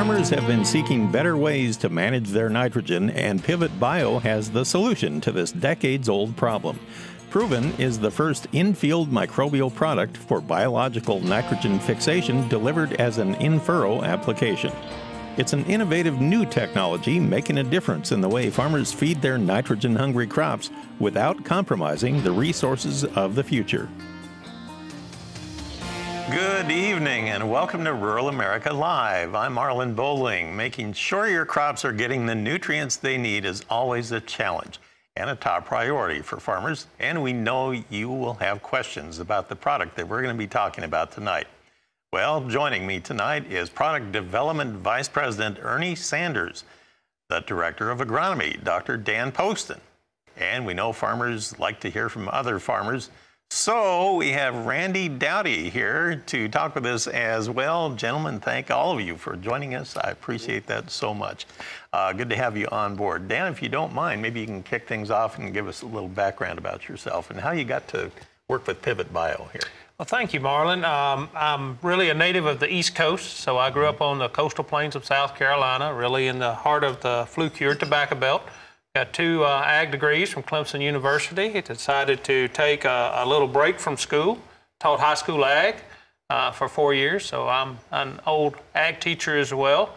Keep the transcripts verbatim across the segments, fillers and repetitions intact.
Farmers have been seeking better ways to manage their nitrogen, and Pivot Bio has the solution to this decades-old problem. Proven is the first in-field microbial product for biological nitrogen fixation delivered as an in-furrow application. It's an innovative new technology making a difference in the way farmers feed their nitrogen-hungry crops without compromising the resources of the future. Good evening and welcome to Rural America Live. I'm Marlin Bohlin. Making sure your crops are getting the nutrients they need is always a challenge and a top priority for farmers, and we know you will have questions about the product that we're going to be talking about tonight. Well, joining me tonight is Product Development Vice President Ernie Sanders, the Director of Agronomy, Doctor Dan Poston, and we know farmers like to hear from other farmers. So we have Randy Dowdy here to talk with us as well. Gentlemen, thank all of you for joining us. I appreciate that so much. Uh, good to have you on board. Dan, if you don't mind, maybe you can kick things off and give us a little background about yourself and how you got to work with Pivot Bio here. Well, thank you, Marlin. Um, I'm really a native of the East Coast, so I grew up on the coastal plains of South Carolina, really in the heart of the flu-cured tobacco belt. Got two uh, ag degrees from Clemson University. Decided to take a, a little break from school. Taught high school ag uh, for four years, so I'm an old ag teacher as well.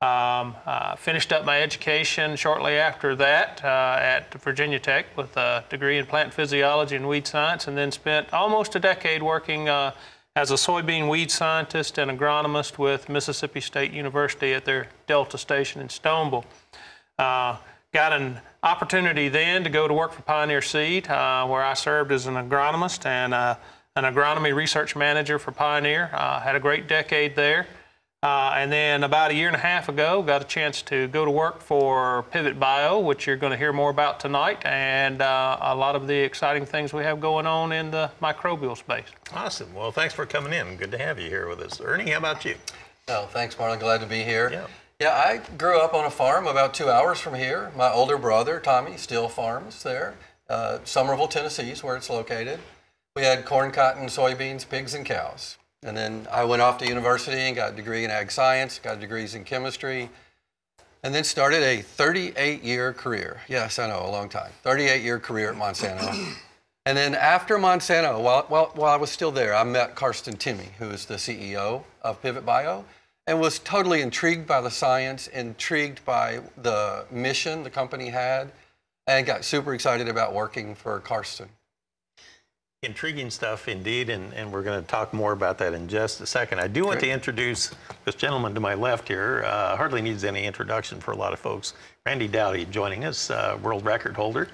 Um, uh, finished up my education shortly after that uh, at Virginia Tech with a degree in plant physiology and weed science, and then spent almost a decade working uh, as a soybean weed scientist and agronomist with Mississippi State University at their Delta Station in Stoneville. Uh, Got an opportunity then to go to work for Pioneer Seed, uh, where I served as an agronomist and uh, an agronomy research manager for Pioneer. Uh, had a great decade there. Uh, and then about a year and a half ago, got a chance to go to work for Pivot Bio, which you're going to hear more about tonight, and uh, a lot of the exciting things we have going on in the microbial space. Awesome. Well, thanks for coming in. Good to have you here with us. Ernie, how about you? Oh, thanks, Marlin. Glad to be here. Yeah. Yeah, I grew up on a farm about two hours from here. My older brother, Tommy, still farms there. Uh, Somerville, Tennessee is where it's located. We had corn, cotton, soybeans, pigs, and cows. And then I went off to university and got a degree in ag science, got degrees in chemistry, and then started a thirty-eight year career. Yes, I know, a long time. thirty-eight year career at Monsanto. And then after Monsanto, while, while, while I was still there, I met Karsten Temme, who is the C E O of Pivot Bio, and was totally intrigued by the science, intrigued by the mission the company had, and got super excited about working for Karsten. Intriguing stuff indeed, and, and we're going to talk more about that in just a second. I do want Great. to introduce this gentleman to my left here. Uh, hardly needs any introduction for a lot of folks. Randy Dowdy joining us, uh, world record holder.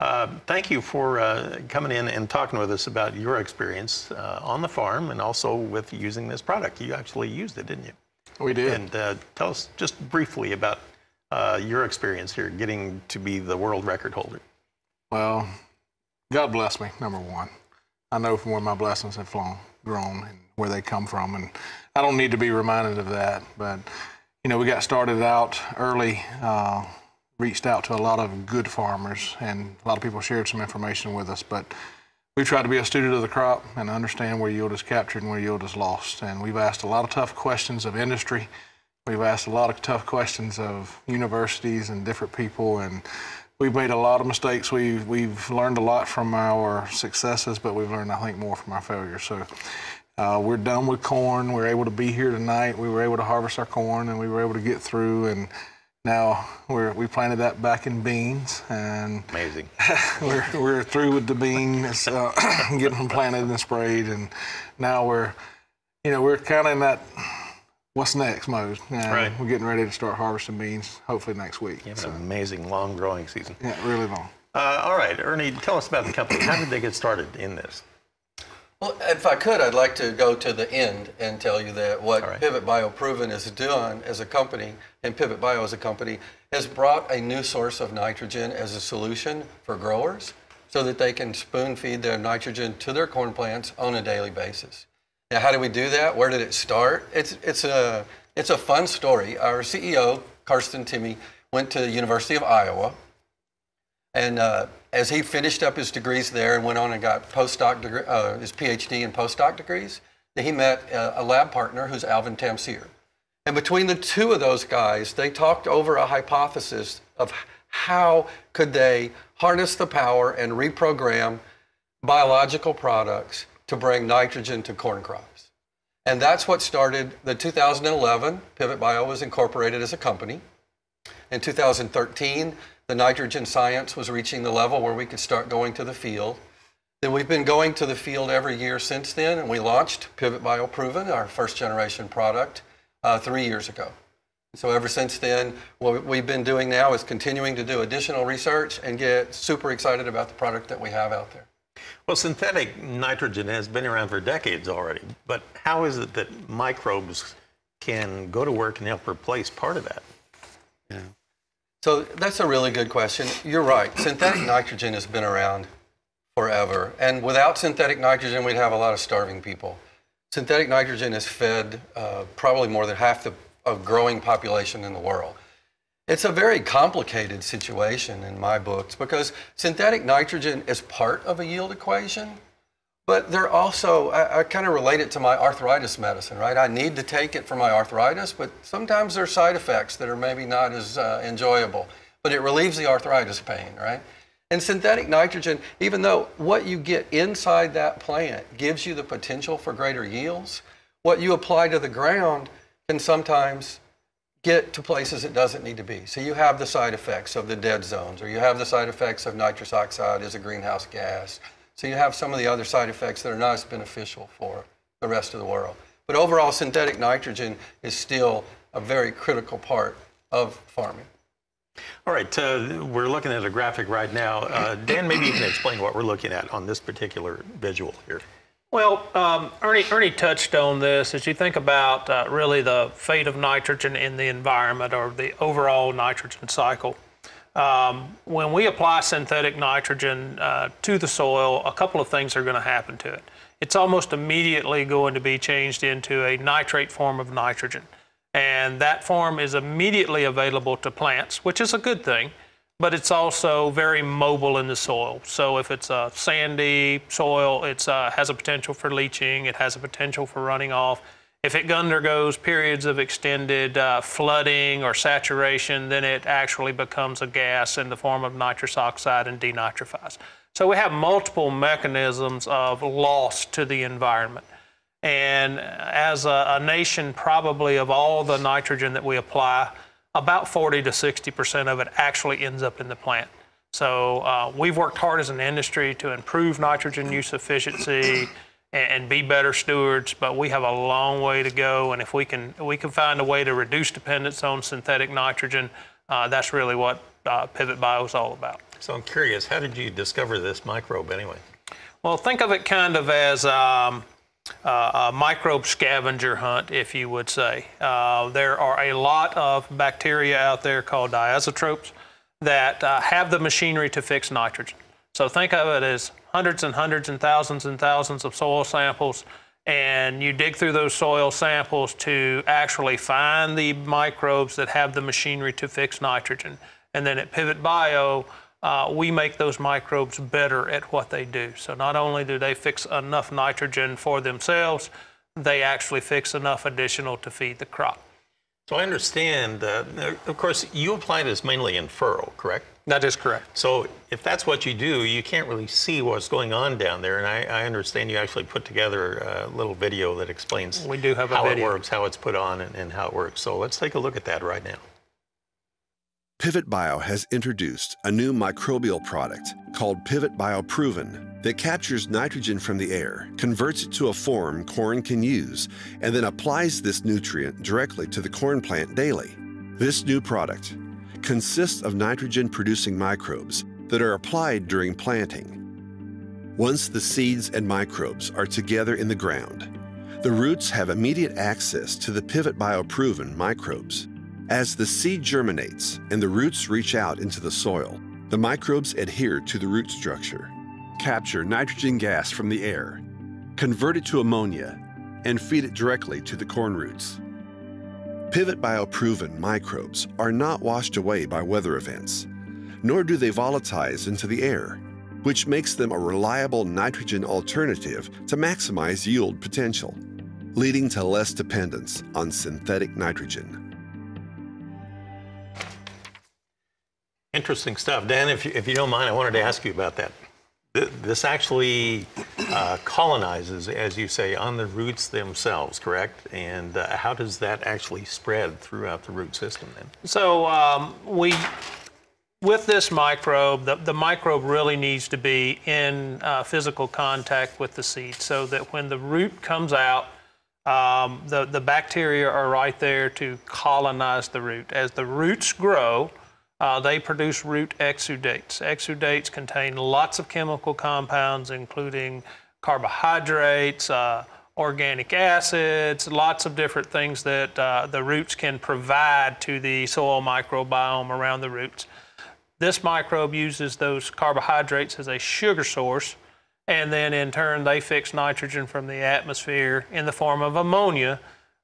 Uh, thank you for uh, coming in and talking with us about your experience uh, on the farm and also with using this product. You actually used it, didn't you? We did. And uh, tell us just briefly about uh, your experience here, getting to be the world record holder. Well, God bless me, number one. I know from where my blessings have flown, grown, and where they come from, and I don't need to be reminded of that. But, you know, we got started out early, uh, reached out to a lot of good farmers, and a lot of people shared some information with us. But we tried to be a student of the crop and understand where yield is captured and where yield is lost. And we've asked a lot of tough questions of industry. We've asked a lot of tough questions of universities and different people. And we've made a lot of mistakes. We've, we've learned a lot from our successes, but we've learned, I think, more from our failures. So uh, we're done with corn. We're able to be here tonight. We were able to harvest our corn, and we were able to get through. And now we're, we planted that back in beans, and amazing. we're, we're through with the beans, uh, getting them planted and sprayed, and now we're, you know, we're kind of in that what's next mode. Right. We're getting ready to start harvesting beans, hopefully next week. Yeah, so. An amazing long growing season. Yeah, really long. Uh, all right, Ernie, tell us about the company. How did they get started in this? Well, if I could, I'd like to go to the end and tell you that what right. Pivot Bio Proven is doing as a company, and Pivot Bio as a company, has brought a new source of nitrogen as a solution for growers so that they can spoon feed their nitrogen to their corn plants on a daily basis. Now, how do we do that? Where did it start? It's, it's, a, it's a fun story. Our C E O, Karsten Temme, went to the University of Iowa, and uh, as he finished up his degrees there and went on and got postdoc degree, uh, his P H D and postdoc degrees, he met uh, a lab partner who's Alvin Tamsir. And between the two of those guys, they talked over a hypothesis of how could they harness the power and reprogram biological products to bring nitrogen to corn crops. And that's what started the two thousand eleven, Pivot Bio was incorporated as a company. In two thousand thirteen, the nitrogen science was reaching the level where we could start going to the field. Then we've been going to the field every year since then, and we launched Pivot Bio Proven, our first generation product, uh, three years ago. So ever since then, what we've been doing now is continuing to do additional research and get super excited about the product that we have out there. Well, synthetic nitrogen has been around for decades already, but how is it that microbes can go to work and help replace part of that? Yeah. So that's a really good question. You're right. Synthetic nitrogen has been around forever. And without synthetic nitrogen, we'd have a lot of starving people. Synthetic nitrogen has fed uh, probably more than half the of growing population in the world. It's a very complicated situation in my books because synthetic nitrogen is part of a yield equation, but they're also, I, I kind of relate it to my arthritis medicine, right? I need to take it for my arthritis, but sometimes there are side effects that are maybe not as uh, enjoyable, but it relieves the arthritis pain, right? And synthetic nitrogen, even though what you get inside that plant gives you the potential for greater yields, what you apply to the ground can sometimes get to places it doesn't need to be. So you have the side effects of the dead zones, or you have the side effects of nitrous oxide as a greenhouse gas. So you have some of the other side effects that are not as beneficial for the rest of the world. But overall, synthetic nitrogen is still a very critical part of farming. All right, uh, we're looking at a graphic right now. Uh, Dan, maybe you can explain what we're looking at on this particular visual here. Well, um, Ernie, Ernie touched on this. As you think about uh, really the fate of nitrogen in the environment or the overall nitrogen cycle, um, when we apply synthetic nitrogen uh, to the soil, a couple of things are going to happen to it. It's almost immediately going to be changed into a nitrate form of nitrogen. And that form is immediately available to plants, which is a good thing. But it's also very mobile in the soil. So if it's a sandy soil, it uh, has a potential for leaching. It has a potential for running off. If it undergoes periods of extended uh, flooding or saturation, then it actually becomes a gas in the form of nitrous oxide and denitrifies. So we have multiple mechanisms of loss to the environment. And as a, a nation, probably of all the nitrogen that we apply, about forty to sixty percent of it actually ends up in the plant. So uh, we've worked hard as an industry to improve nitrogen use efficiency and, and be better stewards, but we have a long way to go. And if we can, we can find a way to reduce dependence on synthetic nitrogen, uh, that's really what uh, Pivot Bio is all about. So I'm curious, how did you discover this microbe anyway? Well, think of it kind of as um, Uh, a microbe scavenger hunt, if you would say. Uh, there are a lot of bacteria out there called diazotrophs that uh, have the machinery to fix nitrogen. So think of it as hundreds and hundreds and thousands and thousands of soil samples, and you dig through those soil samples to actually find the microbes that have the machinery to fix nitrogen. And then at Pivot Bio, Uh, we make those microbes better at what they do. So not only do they fix enough nitrogen for themselves, they actually fix enough additional to feed the crop. So I understand, uh, of course, you apply this mainly in furrow, correct? That is correct. So if that's what you do, you can't really see what's going on down there. And I, I understand you actually put together a little video that explains we do have a how video. it works, how it's put on, and, and how it works. So let's take a look at that right now. Pivot Bio has introduced a new microbial product called Pivot Bio Proven that captures nitrogen from the air, converts it to a form corn can use, and then applies this nutrient directly to the corn plant daily. This new product consists of nitrogen-producing microbes that are applied during planting. Once the seeds and microbes are together in the ground, the roots have immediate access to the Pivot Bio Proven microbes. As the seed germinates and the roots reach out into the soil, the microbes adhere to the root structure, capture nitrogen gas from the air, convert it to ammonia, and feed it directly to the corn roots. Pivot Bio Proven microbes are not washed away by weather events, nor do they volatilize into the air, which makes them a reliable nitrogen alternative to maximize yield potential. leading to less dependence on synthetic nitrogen. Interesting stuff. Dan, if you, if you don't mind, I wanted to ask you about that. This actually uh, colonizes, as you say, on the roots themselves, correct? And uh, how does that actually spread throughout the root system then? So um, we, with this microbe, the, the microbe really needs to be in uh, physical contact with the seed so that when the root comes out, um, the, the bacteria are right there to colonize the root. As the roots grow, Uh, they produce root exudates. Exudates contain lots of chemical compounds, including carbohydrates, uh, organic acids, lots of different things that uh, the roots can provide to the soil microbiome around the roots. This microbe uses those carbohydrates as a sugar source, and then in turn they fix nitrogen from the atmosphere in the form of ammonia.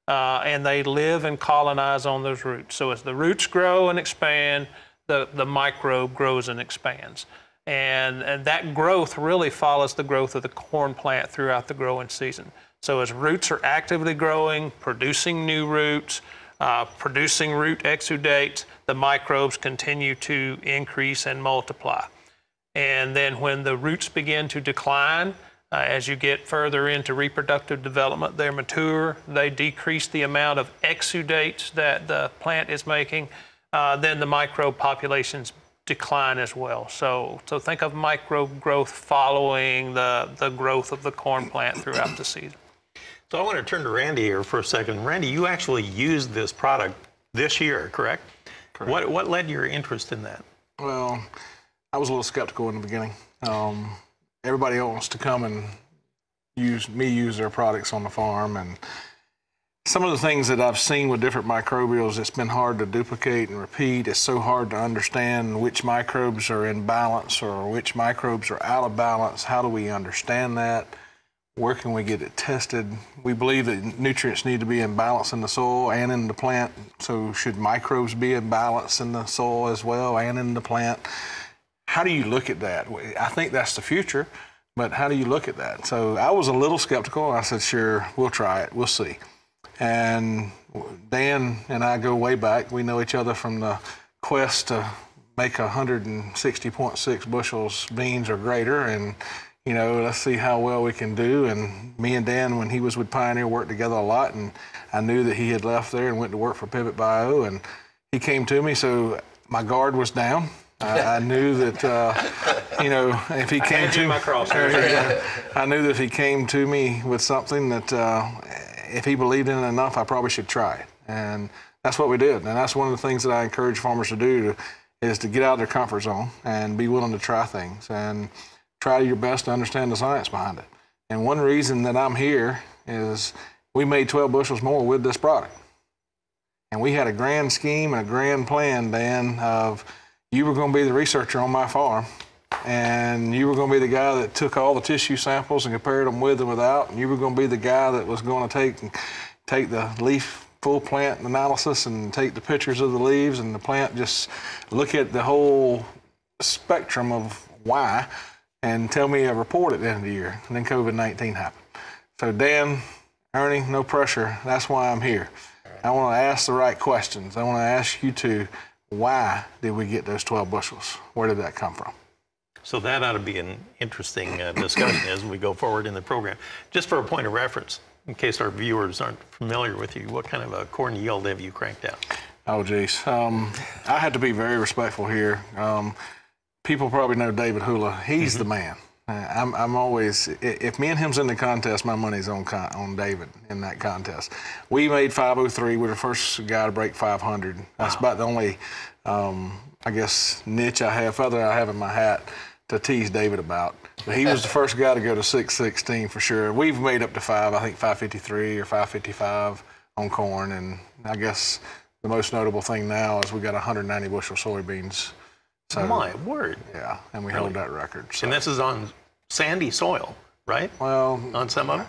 Uh, and they live and colonize on those roots. So as the roots grow and expand, the, the microbe grows and expands. And, and that growth really follows the growth of the corn plant throughout the growing season. So as roots are actively growing, producing new roots, uh, producing root exudates, the microbes continue to increase and multiply. And then when the roots begin to decline, Uh, as you get further into reproductive development, they're mature, they decrease the amount of exudates that the plant is making, uh, then the microbe populations decline as well. So, so think of microbe growth following the, the growth of the corn plant throughout the season. So I want to turn to Randy here for a second. Randy, you actually used this product this year, correct? Correct. What, what led to your interest in that? Well, I was a little skeptical in the beginning. Um, Everybody wants to come and use me use their products on the farm, and some of the things that I've seen with different microbials, it's been hard to duplicate and repeat. It's so hard to understand which microbes are in balance or which microbes are out of balance. How do we understand that? Where can we get it tested? We believe that nutrients need to be in balance in the soil and in the plant. So should microbes be in balance in the soil as well and in the plant? How do you look at that? I think that's the future, but how do you look at that? So I was a little skeptical. I said, sure, we'll try it. We'll see. And Dan and I go way back. We know each other from the quest to make one hundred sixty point six bushels beans or greater. And, you know, let's see how well we can do. And me and Dan, when he was with Pioneer, worked together a lot. And I knew that he had left there and went to work for Pivot Bio. And he came to me, so my guard was down. I, I knew that, uh, you know, if he came to me, I knew that if he came to me with something that uh, if he believed in it enough, I probably should try it. And that's what we did. And that's one of the things that I encourage farmers to do to, is to get out of their comfort zone and be willing to try things and try your best to understand the science behind it. And one reason that I'm here is we made twelve bushels more with this product. And we had a grand scheme and a grand plan, Dan, of you were going to be the researcher on my farm, and you were going to be the guy that took all the tissue samples and compared them with and without, and you were going to be the guy that was going to take take the leaf full plant analysis and take the pictures of the leaves and the plant, just look at the whole spectrum of why, and tell me a report at the end of the year. And then COVID nineteen happened. So Dan, Ernie, no pressure. That's why I'm here. I want to ask the right questions. I want to ask you two, why did we get those twelve bushels? Where did that come from? So that ought to be an interesting uh, discussion as we go forward in the program. Just for a point of reference, in case our viewers aren't familiar with you, what kind of a corn yield have you cranked out? Oh, geez. Um, I had to be very respectful here. Um, people probably know David Hula. He's mm-hmm. the man. Uh, I'm, I'm always, if me and him's in the contest, my money's on on David in that contest. We made five oh three. We're the first guy to break five hundred. Wow. That's about the only, um, I guess, niche I have, feather I have in my hat to tease David about. But he was the first guy to go to six sixteen for sure. We've made up to five, I think five fifty-three or five fifty-five on corn. And I guess the most notable thing now is we got one hundred ninety bushel soybeans. So, my word. Yeah, and we really? held that record. So. And this is on sandy soil, right? Well, on some of them?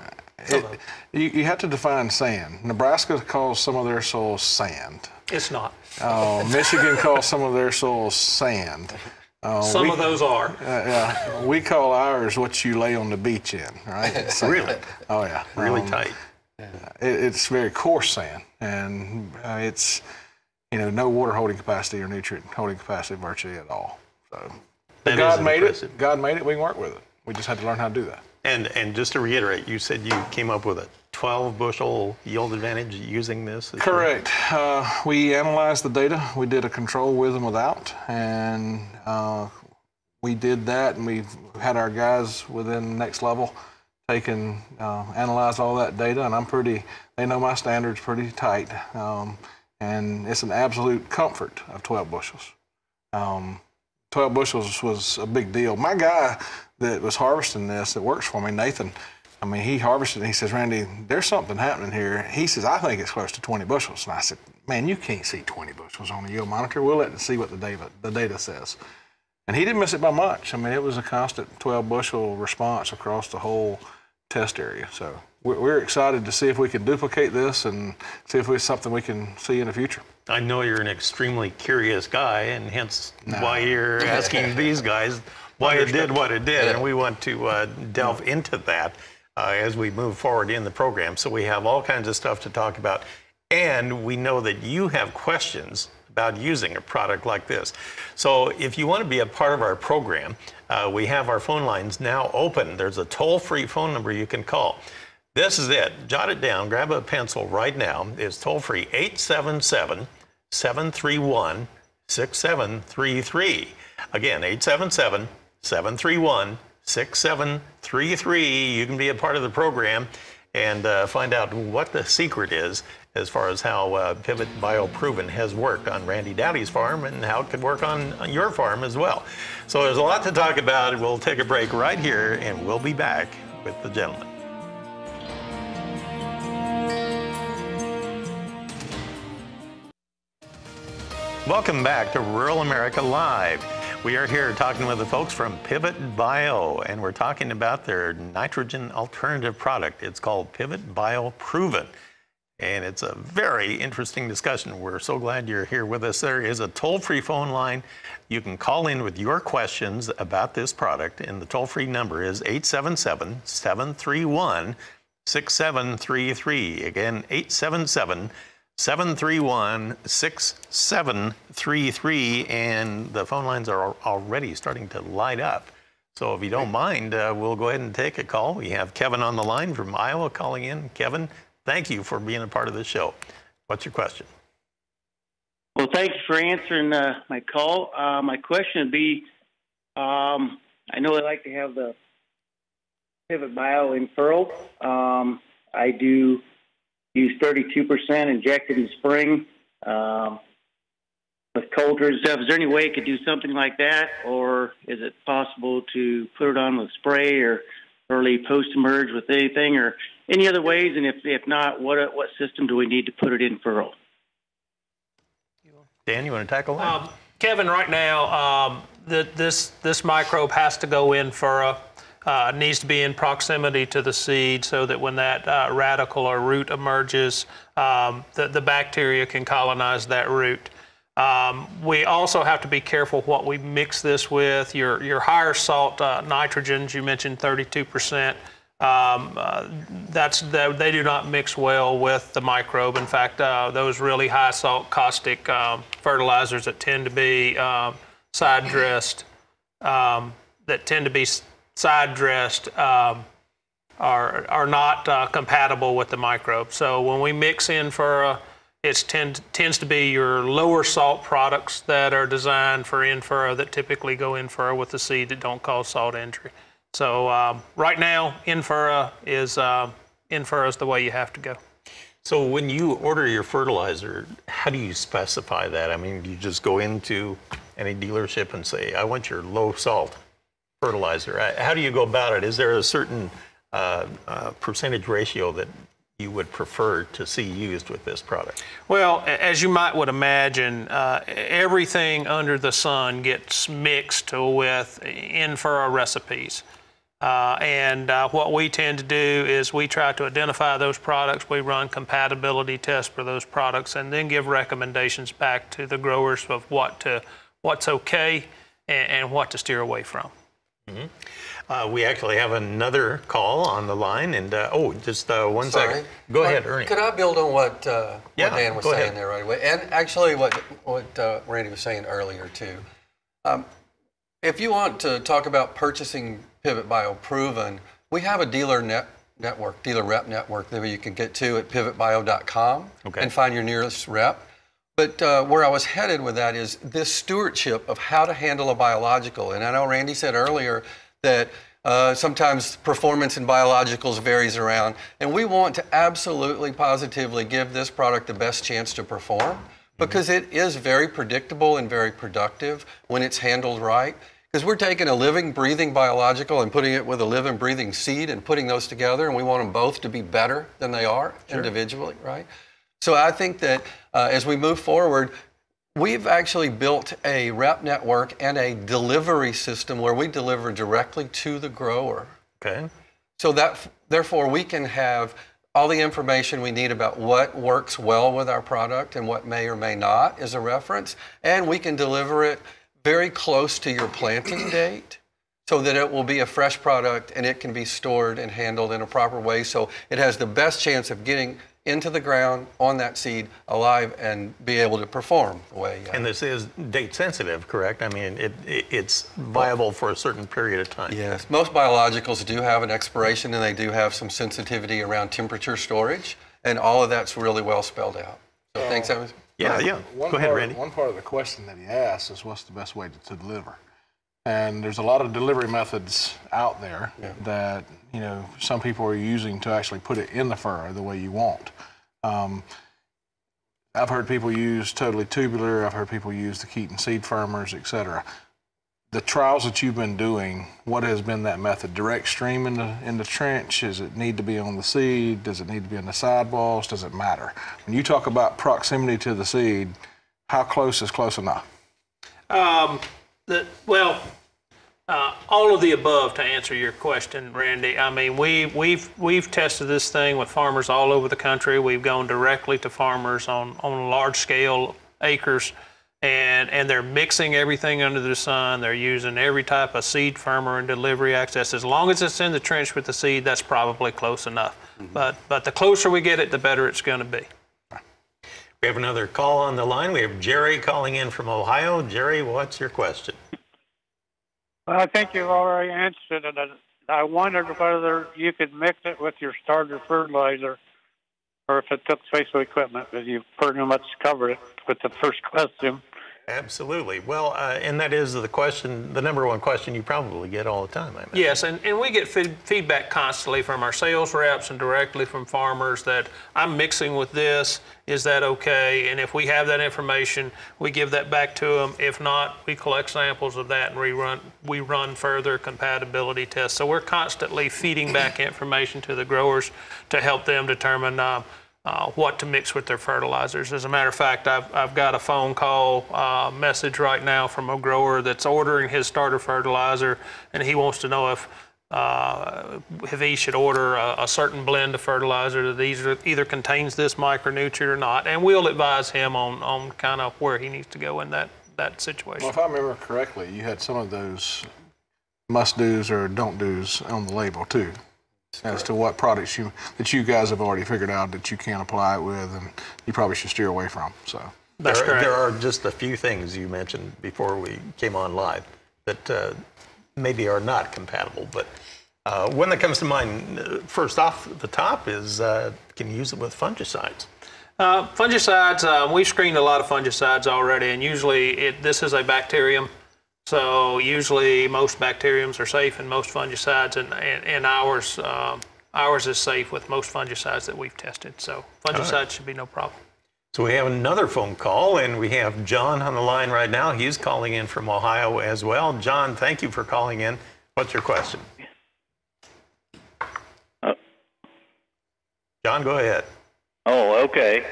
It, you, you have to define sand. Nebraska calls some of their soil sand. It's not. Uh, Michigan calls some of their soil sand. Uh, some we, of those are. Uh, yeah, we call ours what you lay on the beach in, right? So, really? Oh, yeah. Really um, tight. Yeah. it, it's very coarse sand, and uh, it's, you know, no water holding capacity or nutrient holding capacity virtually at all. So that God made impressive. it. God made it. We can work with it. We just had to learn how to do that. And and just to reiterate, you said you came up with a twelve bushel yield advantage using this? Correct. Uh, we analyzed the data. We did a control with and without, and uh, we did that, and we've had our guys within Next Level take and uh, analyze all that data, and I'm pretty, they know my standards pretty tight, um, and it's an absolute comfort of twelve bushels. Um, twelve bushels was a big deal. My guy that was harvesting this, that works for me, Nathan, I mean, he harvested and he says, Randy, there's something happening here. He says, I think it's close to twenty bushels. And I said, man, you can't see twenty bushels on the yield monitor. We'll let it see what the data, the data says. And he didn't miss it by much. I mean, it was a constant twelve bushel response across the whole test area. So we're, we're excited to see if we can duplicate this and see if it's something we can see in the future. I know you're an extremely curious guy, and hence no. why you're asking these guys why it did what it did. Yeah. And we want to uh, delve into that Uh, as we move forward in the program. So we have all kinds of stuff to talk about, and we know that you have questions about using a product like this. So if you want to be a part of our program, uh, we have our phone lines now open. There's a toll-free phone number you can call. This is it. Jot it down. Grab a pencil right now. It's toll-free eight seven seven, seven three one, six seven three three. Again, eight seven seven, seven three one, six seven three three. six seven three three. You can be a part of the program and uh, find out what the secret is as far as how uh, Pivot Bio Proven has worked on Randy Dowdy's farm and how it could work on, on your farm as well. So there's a lot to talk about. We'll take a break right here, and we'll be back with the gentleman. Welcome back to Rural America Live. We are here talking with the folks from Pivot Bio, and we're talking about their nitrogen alternative product. It's called Pivot Bio Proven, and it's a very interesting discussion. We're so glad you're here with us. There is a toll-free phone line. You can call in with your questions about this product, and the toll-free number is eight seven seven, seven three one, six seven three three. Again, eight seven seven, seven three one, six seven three three, and the phone lines are already starting to light up. So if you don't mind, uh, we'll go ahead and take a call. We have Kevin on the line from Iowa calling in. Kevin, thank you for being a part of the show. What's your question? Well, thanks for answering uh, my call. Uh, my question would be, um, I know I like to have the Pivot Bio infurled. Um, I do use thirty-two percent injected in spring um, with coulter and stuff. Is there any way it could do something like that, or is it possible to put it on with spray or early post-emerge with anything, or any other ways? And if, if not, what what system do we need to put it in for? Dan, you want to tackle that? Um, Kevin, right now, um, the, this, this microbe has to go in for a Uh, needs to be in proximity to the seed so that when that uh, radical or root emerges, um, the, the bacteria can colonize that root. Um, we also have to be careful what we mix this with. Your, your higher salt uh, nitrogens, you mentioned thirty-two percent, um, uh, that's, they, they do not mix well with the microbe. In fact, uh, those really high salt caustic um, fertilizers that tend to be um, side dressed, um, that tend to be side dressed um, are are not uh, compatible with the microbe. So when we mix in infura, it tend, tends to be your lower salt products that are designed for infura that typically go infura with the seed that don't cause salt injury. So um, right now, infura is uh, infura is the way you have to go. So when you order your fertilizer, how do you specify that? I mean, you just go into any dealership and say, I want your low salt fertilizer. How do you go about it? Is there a certain uh, uh, percentage ratio that you would prefer to see used with this product? Well, as you might would imagine, uh, everything under the sun gets mixed with infura recipes. Uh, and uh, what we tend to do is we try to identify those products, we run compatibility tests for those products, and then give recommendations back to the growers of what to, what's okay and, and what to steer away from. Mm-hmm. Uh, we actually have another call on the line, and uh, oh, just uh, one Sorry. second. Go uh, ahead, Ernie. Could I build on what, uh, yeah, what Dan was saying ahead. there right away, and actually what what uh, Randy was saying earlier too? Um, if you want to talk about purchasing Pivot Bio Proven, we have a dealer net network, dealer rep network that you can get to at pivot bio dot com okay. and find your nearest rep. But uh, where I was headed with that is this stewardship of how to handle a biological. And I know Randy said earlier that uh, sometimes performance in biologicals varies around. And we want to absolutely positively give this product the best chance to perform because mm-hmm. it is very predictable and very productive when it's handled right. Because we're taking a living, breathing biological and putting it with a living, breathing seed and putting those together. And we want them both to be better than they are sure. individually, right? So I think that uh, as we move forward, we've actually built a rep network and a delivery system where we deliver directly to the grower. Okay. So that therefore we can have all the information we need about what works well with our product and what may or may not as a reference, and we can deliver it very close to your planting date, so that it will be a fresh product and it can be stored and handled in a proper way so it has the best chance of getting into the ground on that seed alive and be able to perform the way. Uh, and this is date sensitive, correct? I mean, it, it, it's viable for a certain period of time. Yes, most biologicals do have an expiration and they do have some sensitivity around temperature storage, and all of that's really well spelled out. So uh, thanks, Evan. Yeah, yeah, go ahead, Randy. One part of the question that he asked is what's the best way to, to deliver? And there's a lot of delivery methods out there yeah. that, you know, some people are using to actually put it in the furrow the way you want. Um, I've heard people use totally tubular. I've heard people use the Keaton seed firmers, et cetera. The trials that you've been doing, what has been that method? Direct stream in the, in the trench? Does it need to be on the seed? Does it need to be in the sidewalls? Does it matter? When you talk about proximity to the seed, how close is close enough? Um, The, well, uh, all of the above to answer your question, Randy. I mean, we, we've, we've tested this thing with farmers all over the country. We've gone directly to farmers on, on large-scale acres, and, and they're mixing everything under the sun. They're using every type of seed firmer and delivery access. As long as it's in the trench with the seed, that's probably close enough. Mm-hmm. But, but the closer we get it, the better it's going to be. We have another call on the line. We have Jerry calling in from Ohio. Jerry, what's your question? Well, I think you've already answered it. I wondered whether you could mix it with your starter fertilizer or if it took special equipment, but you pretty much covered it with the first question. Absolutely. Well, uh, and that is the question, the number one question you probably get all the time, I imagine. Yes, and, and we get feed, feedback constantly from our sales reps and directly from farmers that I'm mixing with this, is that okay? And if we have that information, we give that back to them. If not, we collect samples of that and we run, we run further compatibility tests. So we're constantly feeding back information to the growers to help them determine uh, Uh, what to mix with their fertilizers. As a matter of fact, I've, I've got a phone call uh, message right now from a grower that's ordering his starter fertilizer, and he wants to know if, uh, if he should order a, a certain blend of fertilizer that either, either contains this micronutrient or not, and we'll advise him on, on kind of where he needs to go in that, that situation. Well, if I remember correctly, you had some of those must-dos or don't-dos on the label, too. As to what products you that you guys have already figured out that you can't apply it with, and you probably should steer away from. So that's there, correct. There are just a few things you mentioned before we came on live that uh, maybe are not compatible. But uh, one that comes to mind uh, first off the top is uh, can you use it with fungicides? Uh, fungicides. Uh, we've screened a lot of fungicides already, and usually it, this is a bacterium. So usually most bacteriums are safe in most fungicides, and, and, and ours, um, ours is safe with most fungicides that we've tested. So fungicides right. should be no problem. So we have another phone call, and we have John on the line right now. He's calling in from Ohio as well. John, thank you for calling in. What's your question? Uh, John, go ahead. Oh, okay.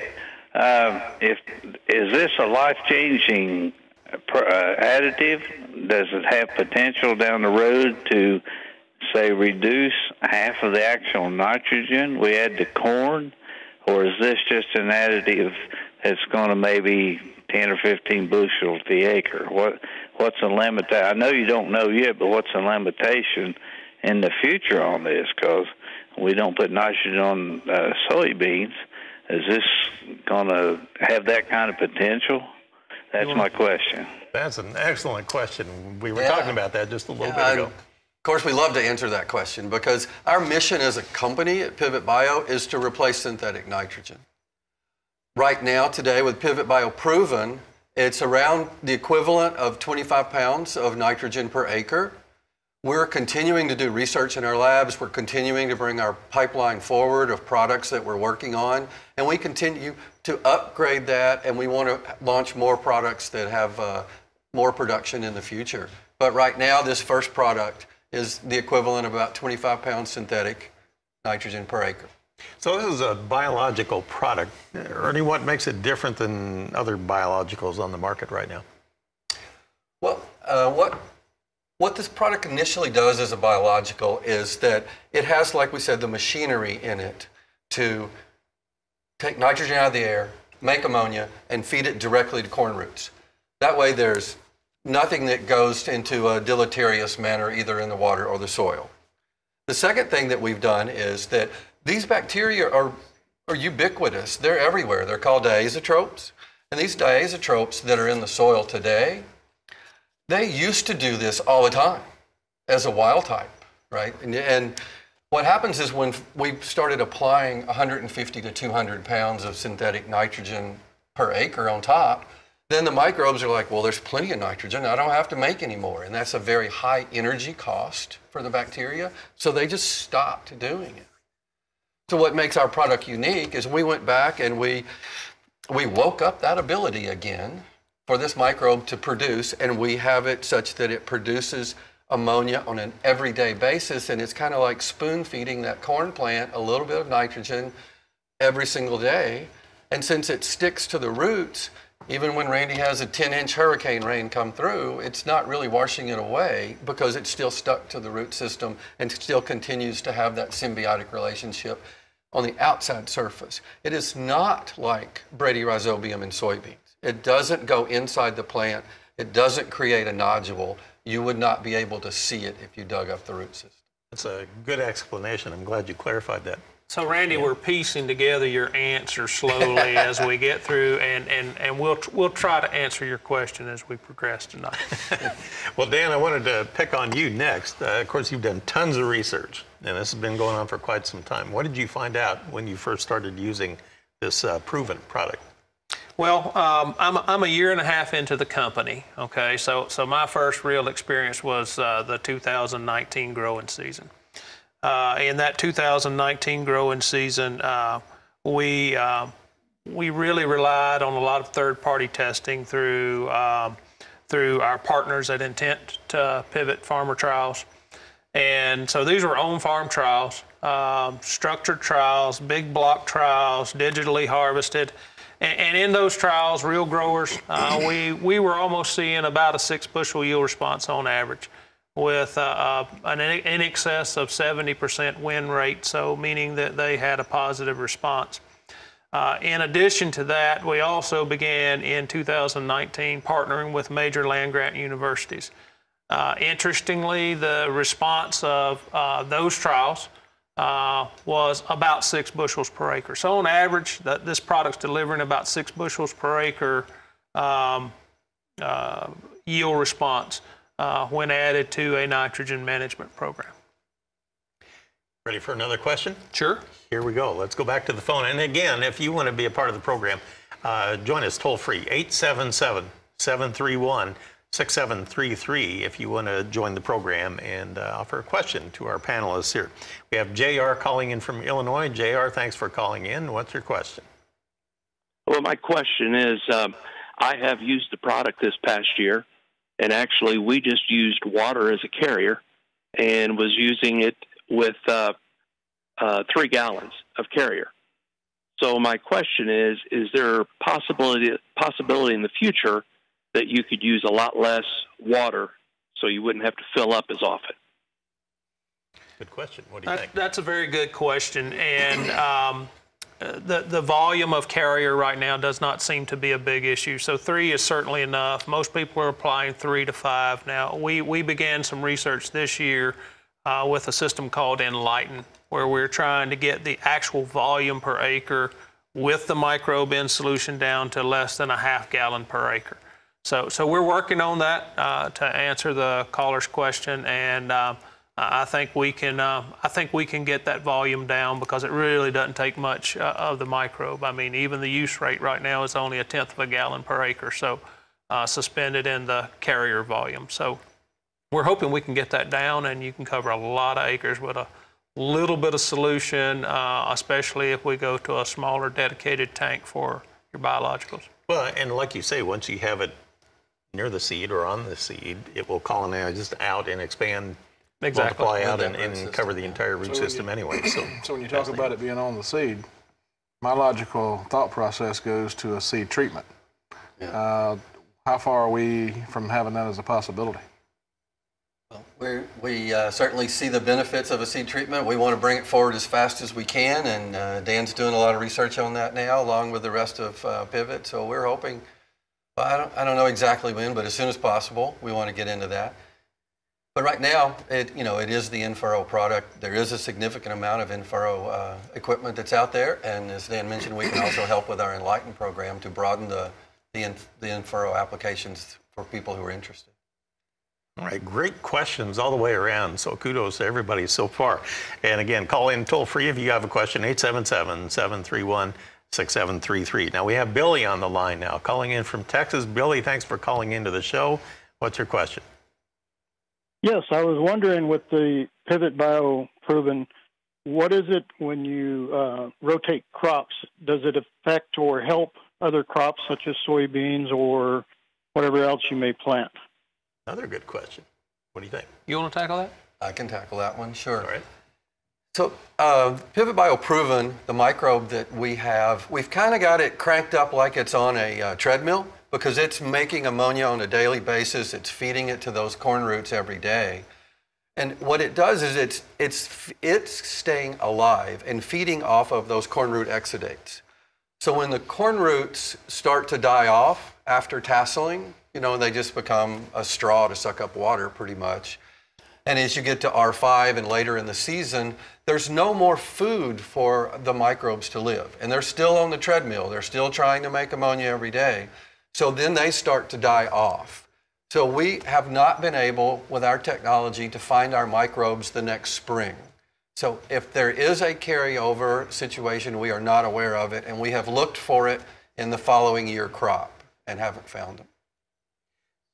Um, if, is this a life-changing Uh, additive? Does it have potential down the road to, say, reduce half of the actual nitrogen we add to corn? Or is this just an additive that's going to maybe ten or fifteen bushels to the acre? What, what's the limit? I know you don't know yet, but what's the limitation? in the future on this, because we don't put nitrogen on uh, soybeans. Is this going to have that kind of potential? That's my question. That's an excellent question. We were yeah. talking about that just a little yeah, bit ago. I, of course, we love to answer that question, because our mission as a company at Pivot Bio is to replace synthetic nitrogen. Right now, today, with Pivot Bio Proven, it's around the equivalent of twenty-five pounds of nitrogen per acre. We're continuing to do research in our labs. We're continuing to bring our pipeline forward of products that we're working on. And we continue to upgrade that, and we want to launch more products that have uh, more production in the future. But right now, this first product is the equivalent of about twenty-five pounds synthetic nitrogen per acre. So this is a biological product. Ernie, what makes it different than other biologicals on the market right now? Well, uh, what... What this product initially does as a biological is that it has, like we said, the machinery in it to take nitrogen out of the air, make ammonia, and feed it directly to corn roots. That way there's nothing that goes into a deleterious manner either in the water or the soil. The second thing that we've done is that these bacteria are, are ubiquitous. They're everywhere. They're called diazotrophs. And these diazotrophs that are in the soil today, they used to do this all the time as a wild type, right? And, and what happens is when we started applying one hundred fifty to two hundred pounds of synthetic nitrogen per acre on top, then the microbes are like, well, there's plenty of nitrogen. I don't have to make any more. And that's a very high energy cost for the bacteria. So they just stopped doing it. So what makes our product unique is we went back and we, we woke up that ability again for this microbe to produce, and we have it such that it produces ammonia on an everyday basis, and it's kind of like spoon feeding that corn plant a little bit of nitrogen every single day. And since it sticks to the roots, even when Randy has a ten inch hurricane rain come through, it's not really washing it away because it's still stuck to the root system and still continues to have that symbiotic relationship on the outside surface. It is not like Bradyrhizobium in soybean. It doesn't go inside the plant. It doesn't create a nodule. You would not be able to see it if you dug up the root system. That's a good explanation. I'm glad you clarified that. So, Randy, yeah. we're piecing together your answer slowly as we get through, and, and, and we'll, we'll try to answer your question as we progress tonight. Well, Dan, I wanted to pick on you next. Uh, of course, you've done tons of research, and this has been going on for quite some time. What did you find out when you first started using this uh, proven product? Well, um, I'm, I'm a year and a half into the company, okay? So, so my first real experience was uh, the two thousand nineteen growing season. Uh, in that two thousand nineteen growing season, uh, we, uh, we really relied on a lot of third-party testing through, um, through our partners at Intent to Pivot Farmer Trials. And so these were on-farm trials, um, structured trials, big block trials, digitally harvested. And in those trials, real growers, uh, we, we were almost seeing about a six bushel yield response on average with uh, an in excess of seventy percent win rate, so meaning that they had a positive response. Uh, in addition to that, we also began in two thousand nineteen partnering with major land-grant universities. Uh, interestingly, the response of uh, those trials Uh, was about six bushels per acre. So on average, that this product's delivering about six bushels per acre um, uh, yield response uh, when added to a nitrogen management program. Ready for another question? Sure. Here we go. Let's go back to the phone. And again, if you want to be a part of the program, uh, join us toll free, eight seven seven, seven three one, six seven three three, if you want to join the program and uh, offer a question to our panelists here. We have J R calling in from Illinois. J R, thanks for calling in. What's your question? Well, my question is, um, I have used the product this past year, and actually we just used water as a carrier and was using it with uh, uh, three gallons of carrier. So my question is, is there a possibility, possibility in the future that you could use a lot less water so you wouldn't have to fill up as often? Good question. What do you that, think? That's a very good question. And um, the, the volume of carrier right now does not seem to be a big issue. So three is certainly enough. Most people are applying three to five now. We, we began some research this year uh, with a system called Enlighten, where we're trying to get the actual volume per acre with the microbe in solution down to less than a half gallon per acre. So, so we're working on that uh, to answer the caller's question, and uh, I think we can. Uh, I think we can get that volume down because it really doesn't take much uh, of the microbe. I mean, even the use rate right now is only a tenth of a gallon per acre, so uh, suspended in the carrier volume. So, we're hoping we can get that down, and you can cover a lot of acres with a little bit of solution, uh, especially if we go to a smaller dedicated tank for your biologicals. Well, and like you say, once you have it near the seed or on the seed, it will colonize out and expand, exactly. multiply out, and, and system, cover the entire root so system you, anyway. So, so when you talk about it being on the seed, my logical thought process goes to a seed treatment. Yeah. Uh, how far are we from having that as a possibility? Well, we're, we uh, certainly see the benefits of a seed treatment. We want to bring it forward as fast as we can, and uh, Dan's doing a lot of research on that now, along with the rest of uh, Pivot. So we're hoping. Well, I don't, I don't know exactly when, but as soon as possible, we want to get into that. But right now, it, you know, it is the in-furrow product. There is a significant amount of in-furrow uh, equipment that's out there, and as Dan mentioned, we can also help with our Enlighten program to broaden the, the, in, the in-furrow applications for people who are interested. All right, great questions all the way around, so kudos to everybody so far. And again, call in toll-free if you have a question, eight seven seven, seven three one, six seven three three. Now we have Billy on the line now, calling in from Texas. Billy, thanks for calling into the show. What's your question? Yes, I was wondering with the Pivot Bio Proven, what is it when you uh, rotate crops? Does it affect or help other crops such as soybeans or whatever else you may plant? Another good question. What do you think? You want to tackle that? I can tackle that one, sure. All right. So uh, Pivot Bio Proven, the microbe that we have, we've kind of got it cranked up like it's on a uh, treadmill because it's making ammonia on a daily basis. It's feeding it to those corn roots every day. And what it does is it's, it's, it's staying alive and feeding off of those corn root exudates. So when the corn roots start to die off after tasseling, you know, they just become a straw to suck up water pretty much. And as you get to R five and later in the season, there's no more food for the microbes to live. And they're still on the treadmill. They're still trying to make ammonia every day. So then they start to die off. So we have not been able, with our technology, to find our microbes the next spring. So if there is a carryover situation, we are not aware of it. And we have looked for it in the following year crop and haven't found them.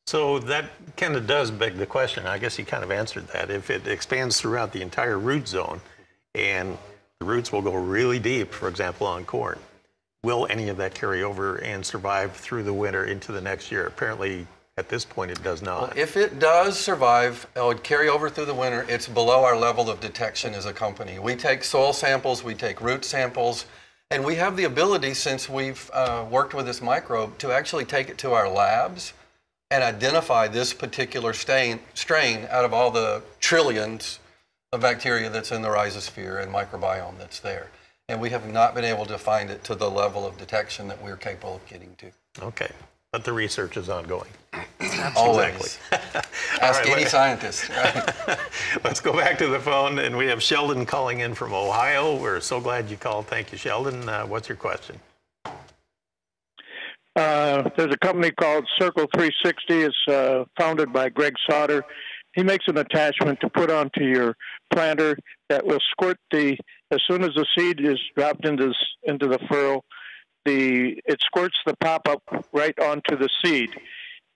So that kind of does beg the question. I guess you kind of answered that. If it expands throughout the entire root zone and the roots will go really deep, for example, on corn, will any of that carry over and survive through the winter into the next year? Apparently, at this point, it does not. Well, if it does survive, it would carry over through the winter. It's below our level of detection as a company. We take soil samples, we take root samples, and we have the ability, since we've uh, worked with this microbe, to actually take it to our labs and identify this particular stain, strain out of all the trillions of bacteria that's in the rhizosphere and microbiome that's there. And we have not been able to find it to the level of detection that we're capable of getting to. Okay, but the research is ongoing. Always. Ask right, any let, scientist. Right? Let's go back to the phone, and we have Sheldon calling in from Ohio. We're so glad you called. Thank you, Sheldon. Uh, what's your question? Uh, there's a company called Circle three sixty. It's uh, founded by Greg Soder. He makes an attachment to put onto your planter that will squirt the, as soon as the seed is dropped into, into the furrow, the, it squirts the pop-up right onto the seed.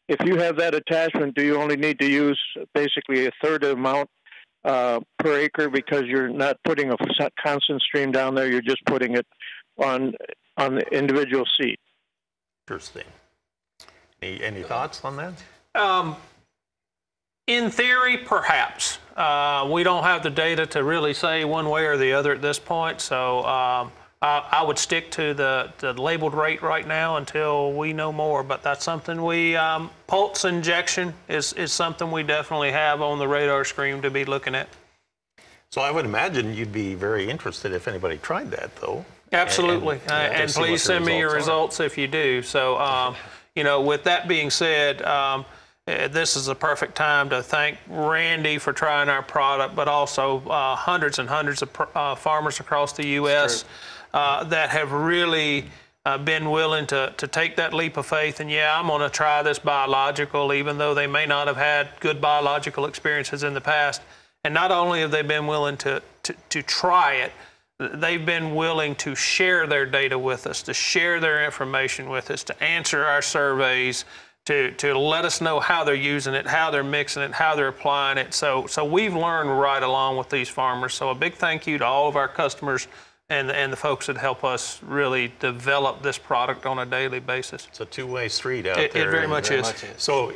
If you have that attachment, do you only need to use basically a third of the amount uh, per acre because you're not putting a constant stream down there, you're just putting it on, on the individual seed? Interesting. Any, any thoughts on that? Um, in theory, perhaps. Uh, we don't have the data to really say one way or the other at this point, so um, I, I would stick to the, the labeled rate right now until we know more, but that's something we, um, pulse injection is, is something we definitely have on the radar screen to be looking at. So I would imagine you'd be very interested if anybody tried that, though. Absolutely, and, and, and please send me your results if you do. So, um, you know, with that being said, um, This is the perfect time to thank Randy for trying our product, but also uh, hundreds and hundreds of pr uh, farmers across the U S uh, that have really uh, been willing to, to take that leap of faith. And yeah, I'm going to try this biological, even though they may not have had good biological experiences in the past. And not only have they been willing to, to, to try it, they've been willing to share their data with us, to share their information with us, to answer our surveys, To, to let us know how they're using it, how they're mixing it, how they're applying it. So, so we've learned right along with these farmers. So a big thank you to all of our customers and, and the folks that help us really develop this product on a daily basis. It's a two-way street out it, there. It very, much, very is. much is. So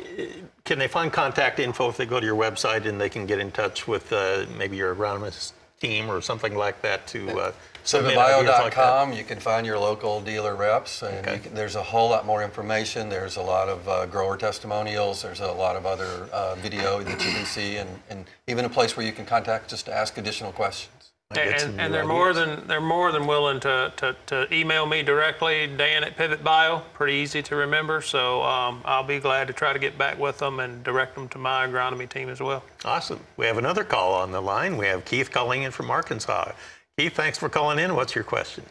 can they find contact info if they go to your website and they can get in touch with uh, maybe your agronomist team or something like that to... Uh, Pivot bio dot com, you can find your local dealer reps, and okay. you can, there's a whole lot more information. There's a lot of uh, grower testimonials. There's a lot of other uh, video that you can see, and, and even a place where you can contact just to ask additional questions. And, and, and they're ideas. more than they're more than willing to, to, to email me directly, Dan at Pivot Bio. Pretty easy to remember, so um, I'll be glad to try to get back with them and direct them to my agronomy team as well. Awesome. We have another call on the line. We have Keith calling in from Arkansas. Keith, thanks for calling in. What's your question?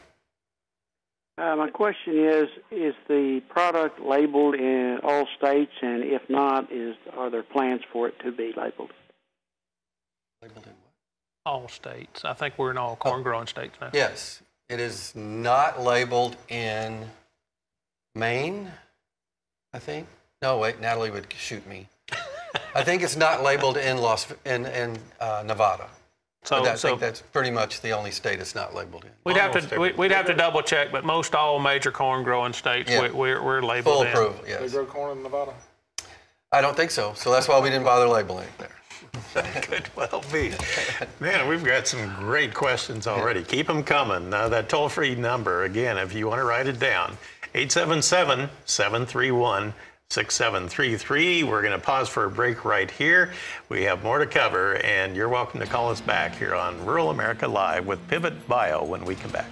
Uh, my question is, is the product labeled in all states? And if not, is are there plans for it to be labeled? Labeled in what? All states. I think we're in all corn-growing oh. states now. Yes. It is not labeled in Maine, I think. No, wait, Natalie would shoot me. I think it's not labeled in, Las, in, in uh, Nevada. So, I so think that's pretty much the only state it's not labeled in. We'd have Almost to we, we'd have to double check, but most all major corn growing states yeah. we, we're, we're labeled Full in. Full approval. Yes. They grow corn in Nevada. I don't think so. So that's why we didn't bother labeling it there. That could well be. Man, we've got some great questions already. Yeah. Keep them coming. Now that toll free number again, if you want to write it down, eight seven seven, seven three one, six seven three three. We're going to pause for a break right here. We have more to cover, and you're welcome to call us back here on Rural America Live with Pivot Bio when we come back.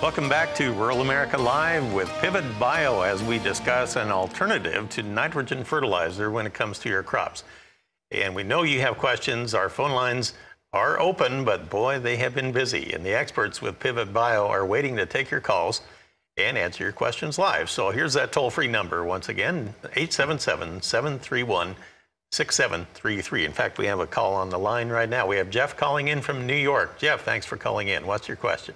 Welcome back to Rural America Live with Pivot Bio as we discuss an alternative to nitrogen fertilizer when it comes to your crops. And we know you have questions. Our phone lines are open, but boy, they have been busy. And the experts with Pivot Bio are waiting to take your calls and answer your questions live. So here's that toll-free number once again, eight seven seven, seven three one, six seven three three. In fact, we have a call on the line right now. We have Jeff calling in from New York. Jeff, thanks for calling in. What's your question?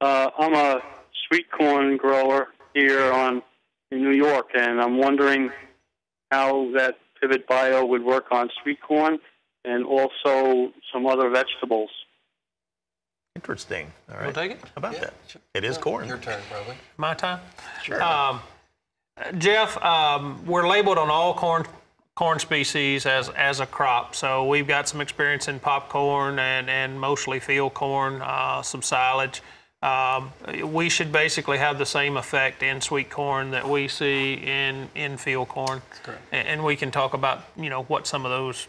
Uh, I'm a sweet corn grower here on, in New York, and I'm wondering how that Pivot Bio would work on sweet corn and also some other vegetables. Interesting. All right. We'll take it. How about yeah, that? Sure. It is corn. Your turn, probably. My time? Sure. Um, Jeff, um, we're labeled on all corn corn species as, as a crop. So we've got some experience in popcorn and, and mostly field corn, uh, some silage. Um, we should basically have the same effect in sweet corn that we see in, in field corn. And, and we can talk about, you know, what some of those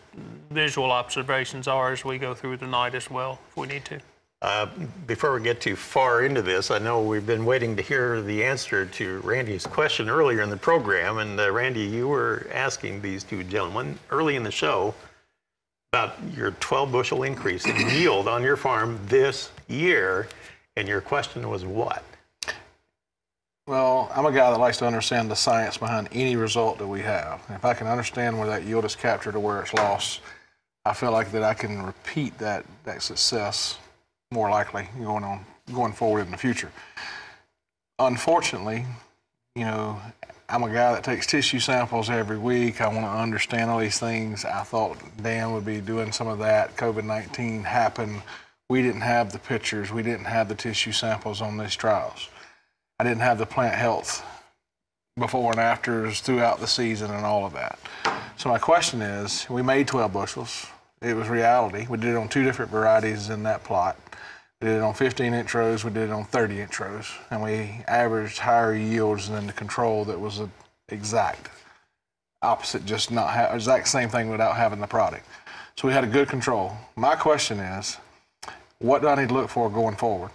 visual observations are as we go through the night as well, if we need to. Uh, before we get too far into this, I know we've been waiting to hear the answer to Randy's question earlier in the program. And uh, Randy, you were asking these two gentlemen early in the show about your twelve bushel increase in yield on your farm this year. And your question was what? Well, I'm a guy that likes to understand the science behind any result that we have. And if I can understand where that yield is captured or where it's lost, I feel like that I can repeat that, that success more likely going, on, going forward in the future. Unfortunately, you know, I'm a guy that takes tissue samples every week. I want to understand all these things. I thought Dan would be doing some of that. COVID nineteen happened. We didn't have the pictures, we didn't have the tissue samples on these trials. I didn't have the plant health before and afters throughout the season and all of that. So my question is, we made twelve bushels. It was reality. We did it on two different varieties in that plot. We did it on fifteen inch rows, we did it on thirty inch rows, and we averaged higher yields than the control that was the exact opposite, just not ha exact same thing without having the product. So we had a good control. My question is, what do I need to look for going forward?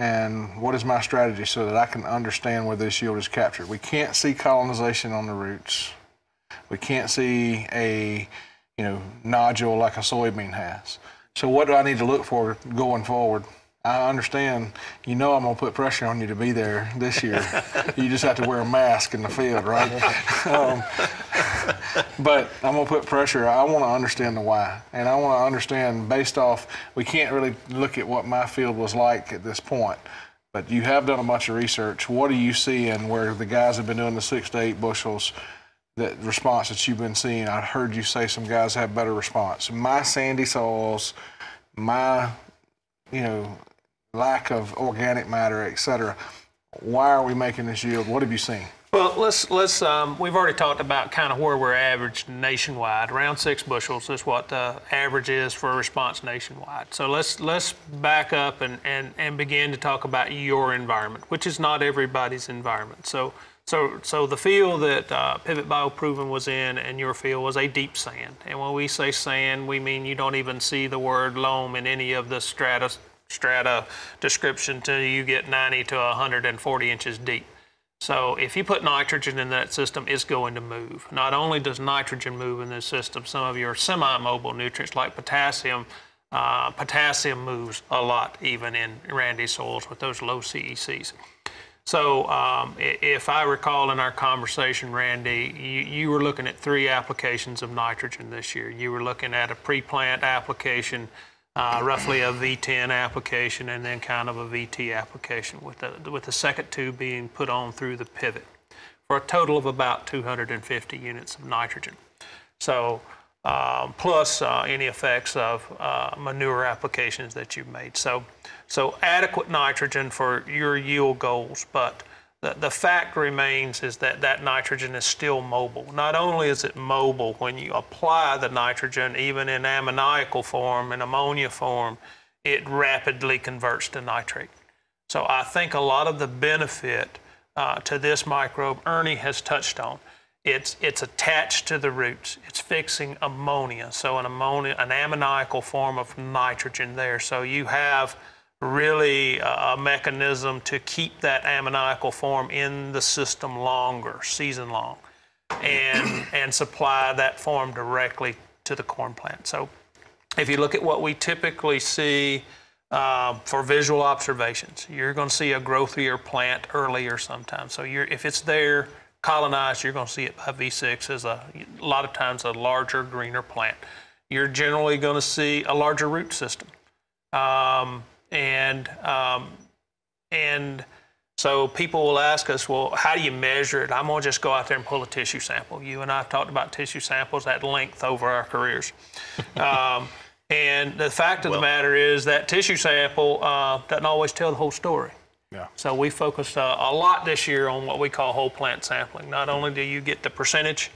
And what is my strategy so that I can understand where this yield is captured? We can't see colonization on the roots. We can't see a you know, nodule like a soybean has. So what do I need to look for going forward? I understand, you know I'm going to put pressure on you to be there this year. You just have to wear a mask in the field, right? um, but I'm going to put pressure. I want to understand the why. And I want to understand based off, we can't really look at what my field was like at this point, but you have done a bunch of research. What do you see and where the guys have been doing the six to eight bushels, that response that you've been seeing? I heard you say some guys have better response. My sandy soils, my, you know, lack of organic matter, et cetera. Why are we making this yield? What have you seen? Well, let's, let's um, we've already talked about kind of where we're averaged nationwide. Around six bushels is what the average is for a response nationwide. So let's, let's back up and, and, and begin to talk about your environment, which is not everybody's environment. So, so, so the field that uh, Pivot Bio Proven was in and your field was a deep sand. And when we say sand, we mean you don't even see the word loam in any of the strata, strata description till you get ninety to one hundred forty inches deep. So if you put nitrogen in that system, it's going to move. Not only does nitrogen move in this system, some of your semi-mobile nutrients like potassium, uh, potassium moves a lot even in Randy soils with those low C E Cs. So um, if I recall in our conversation, Randy, you, you were looking at three applications of nitrogen this year. You were looking at a pre-plant application, uh, roughly a V ten application, and then kind of a V T application, with the, with the second two being put on through the pivot for a total of about two hundred fifty units of nitrogen. So um, plus uh, any effects of uh, manure applications that you've made. So. So adequate nitrogen for your yield goals, but the, the fact remains is that that nitrogen is still mobile. Not only is it mobile, when you apply the nitrogen, even in ammoniacal form, in ammonia form, it rapidly converts to nitrate. So I think a lot of the benefit uh, to this microbe, Ernie has touched on. It's, it's attached to the roots. It's fixing ammonia, so an, ammonia, an ammoniacal form of nitrogen there. So you have really a mechanism to keep that ammoniacal form in the system longer, season long, and, and supply that form directly to the corn plant. So if you look at what we typically see uh, for visual observations, you're going to see a growthier plant earlier sometimes. So you're, if it's there, colonized, you're going to see it by V six as a, a lot of times a larger, greener plant. You're generally going to see a larger root system. Um, And, um, and so people will ask us, well, how do you measure it? I'm going to just go out there and pull a tissue sample. You and I have talked about tissue samples at length over our careers. um, and the fact of well, the matter is that tissue sample uh, doesn't always tell the whole story. Yeah. So we focused uh, a lot this year on what we call whole plant sampling. Not only do you get the percentage,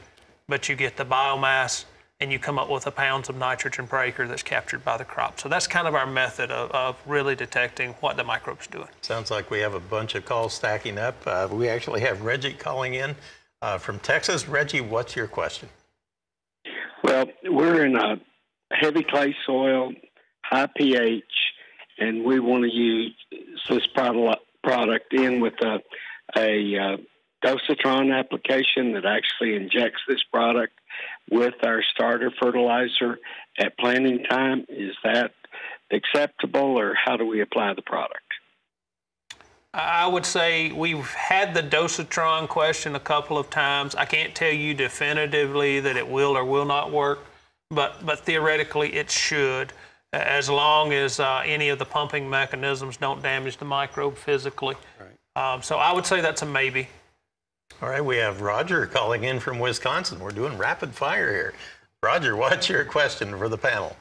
but you get the biomass, and you come up with a pounds of nitrogen per acre that's captured by the crop. So that's kind of our method of, of really detecting what the microbe's doing. Sounds like we have a bunch of calls stacking up. Uh, we actually have Reggie calling in uh, from Texas. Reggie, what's your question? Well, we're in a heavy clay soil, high pH, and we want to use this product in with a, a uh, Dosatron application that actually injects this product with our starter fertilizer at planting time. Is that acceptable, or how do we apply the product? I would say we've had the Dosatron question a couple of times. I can't tell you definitively that it will or will not work, but, but theoretically it should, as long as uh, any of the pumping mechanisms don't damage the microbe physically. Right. Um, so I would say that's a maybe. All right, we have Roger calling in from Wisconsin. We're doing rapid fire here. Roger, what's your question for the panel?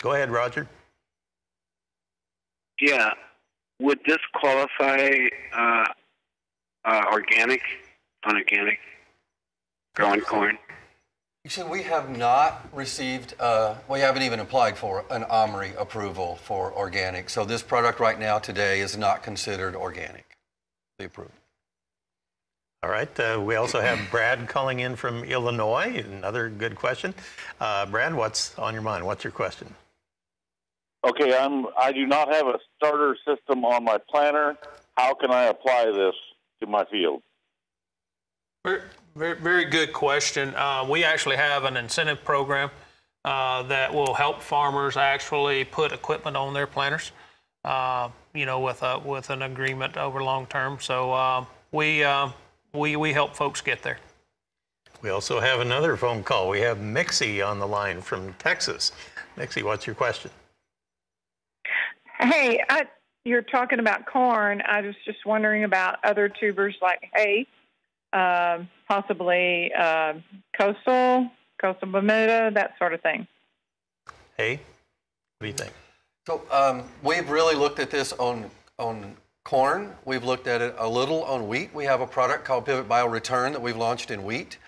Go ahead, Roger. Yeah. Would this qualify uh, uh, organic, unorganic, growing corn? You see, we have not received, uh, we haven't even applied for an O M R I approval for organic. So this product right now today is not considered organic. The approval. All right, uh, we also have Brad calling in from Illinois, another good question. Uh, Brad, what's on your mind? What's your question? Okay, I'm, I do not have a starter system on my planter. How can I apply this to my field? Very, very good question. Uh, we actually have an incentive program uh, that will help farmers actually put equipment on their planters, uh, you know, with, a, with an agreement over long term. So uh, we... Uh, We, we help folks get there. We also have another phone call. We have Mixie on the line from Texas. Mixie, what's your question? Hey, I, you're talking about corn. I was just wondering about other tubers like hay, uh, possibly uh, coastal, coastal Bermuda, that sort of thing. Hay, what do you think? So um, we've really looked at this on on. corn. We've looked at it a little on wheat. We have a product called Pivot Bio Return that we've launched in wheat.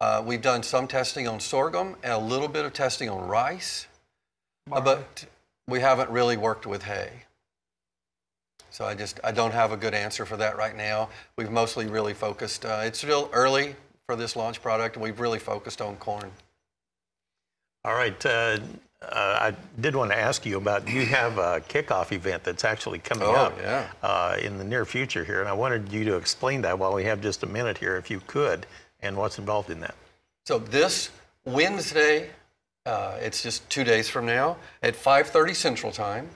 Uh, we've done some testing on sorghum and a little bit of testing on rice, uh, but we haven't really worked with hay. So I just, I don't have a good answer for that right now. We've mostly really focused, uh, it's still early for this launch product, and we've really focused on corn. All right. Uh... Uh, I did want to ask you about, you have a kickoff event that's actually coming oh, up yeah. uh, in the near future here, and I wanted you to explain that while we have just a minute here, if you could, and what's involved in that. So this Wednesday, uh, it's just two days from now, at five thirty Central Time,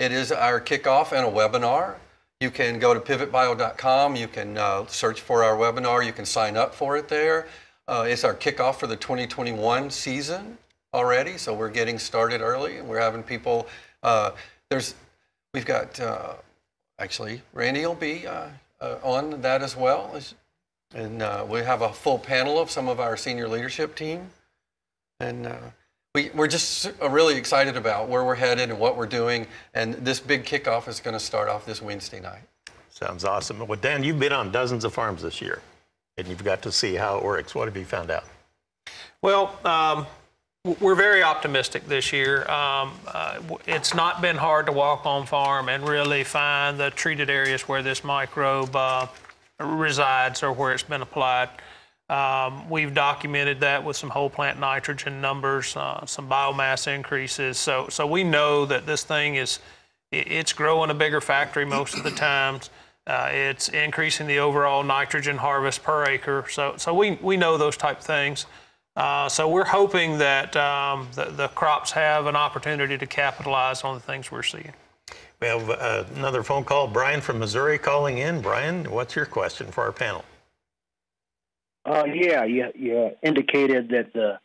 it is our kickoff and a webinar. You can go to pivot bio dot com, you can uh, search for our webinar, you can sign up for it there. Uh, it's our kickoff for the twenty twenty-one season already, so we're getting started early, and we're having people, uh, there's, we've got, uh, actually, Randy will be uh, uh, on that as well, and uh, we have a full panel of some of our senior leadership team, and uh, we, we're just really excited about where we're headed and what we're doing, and this big kickoff is going to start off this Wednesday night. Sounds awesome. Well, Dan, you've been on dozens of farms this year, and you've got to see how it works. What have you found out? Well, um, we're very optimistic this year. Um, uh, it's not been hard to walk on farm and really find the treated areas where this microbe uh, resides or where it's been applied. Um, we've documented that with some whole plant nitrogen numbers, uh, some biomass increases. So, so we know that this thing is, it's growing a bigger factory most of the times. Uh, it's increasing the overall nitrogen harvest per acre. So, so we, we know those type of things. Uh, so we're hoping that um, the, the crops have an opportunity to capitalize on the things we're seeing. We have uh, another phone call. Brian from Missouri calling in. Brian, what's your question for our panel? Uh, yeah, you, you indicated that the,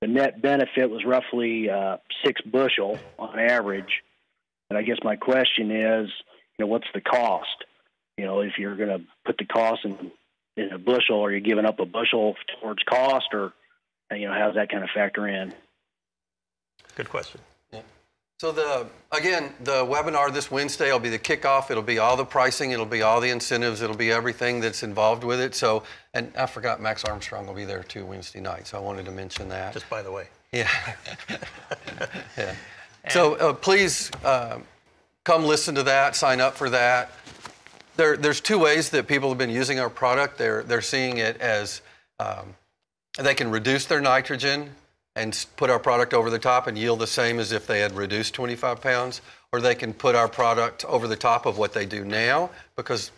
the net benefit was roughly uh, six bushel on average. And I guess my question is, you know, what's the cost? You know, if you're going to put the cost in, in a bushel, are you giving up a bushel towards cost, or you know, how does that kind of factor in? Good question. Yeah. So the, again, the webinar this Wednesday will be the kickoff. It'll be all the pricing. It'll be all the incentives. It'll be everything that's involved with it. So, and I forgot Max Armstrong will be there too Wednesday night. So I wanted to mention that. Just by the way. Yeah. Yeah. So uh, please uh, come listen to that. Sign up for that. There, there's two ways that people have been using our product. They're, they're seeing it as, um, they can reduce their nitrogen and put our product over the top and yield the same as if they had reduced twenty-five pounds, or they can put our product over the top of what they do now, because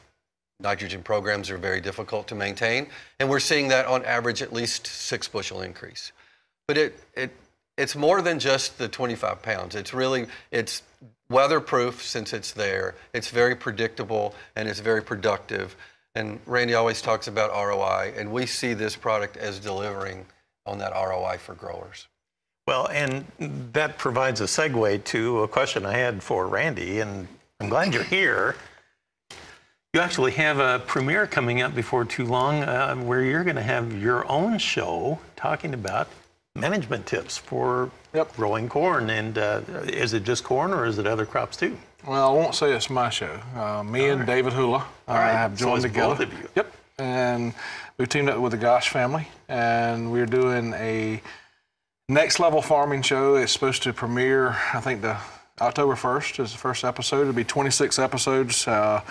nitrogen programs are very difficult to maintain. And we're seeing that on average at least six bushel increase. But it, it, it's more than just the twenty-five pounds. It's really, it's weatherproof since it's there. It's very predictable and it's very productive. And Randy always talks about R O I, and we see this product as delivering on that R O I for growers. Well, and that provides a segue to a question I had for Randy, and I'm glad you're here. You actually have a premiere coming up before too long uh, where you're going to have your own show talking about management tips for yep. growing corn. And uh, is it just corn, or is it other crops too? Well, I won't say it's my show. Uh, me All and right. David Hula uh, right. have joined so together. Both of you. Yep. And we've teamed up with the Gosh family, and we're doing a Next Level Farming show. It's supposed to premiere, I think, the October first is the first episode. It'll be twenty-six episodes. Uh,